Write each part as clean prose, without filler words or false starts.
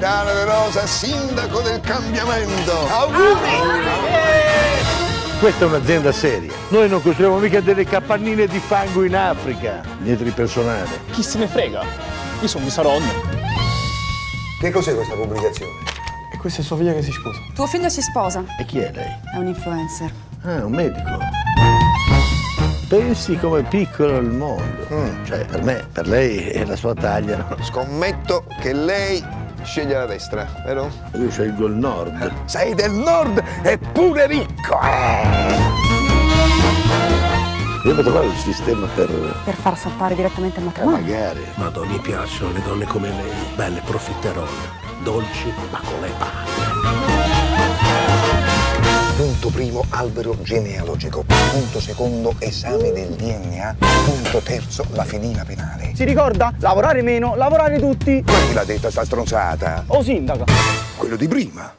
Dana De Rosa, sindaco del cambiamento. Auguri! Questa è un'azienda seria. Noi non costruiamo mica delle capannine di fango in Africa, dietro il personale. Chi se ne frega? Io sono di Saronno. Che cos'è questa pubblicazione? E questa è sua figlia che si sposa. Tuo figlio si sposa. E chi è lei? È un influencer. Ah, un medico. Pensi come piccolo il mondo. Cioè, per me, per lei è la sua taglia. No? Scommetto che lei sceglie la destra, vero? Io scelgo il nord. Sei del nord eppure ricco! Io potrei fare un sistema per far saltare direttamente il matrimonio. Magari. Madonna, mi piacciono le donne come lei. Belle, profiterole, dolci, ma con le palle. Punto primo, albero genealogico. Punto secondo, esame del DNA. Punto terzo, la fedina penale. Si ricorda? Lavorare meno, lavorare tutti. Ma chi l'ha detta sta stronzata? O sindaco. Quello di prima.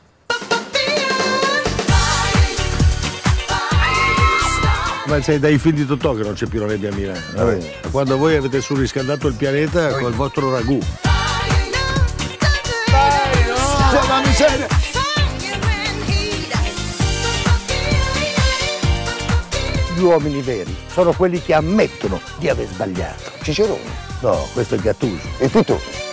Ma c'è dai film di Totò che non c'è più la nebbia a Milano. Quando voi avete surriscaldato il pianeta col vostro ragù. Dai, no! Miseria! Gli uomini veri sono quelli che ammettono di aver sbagliato. Cicerone? No, questo è Gattuso. E Totò?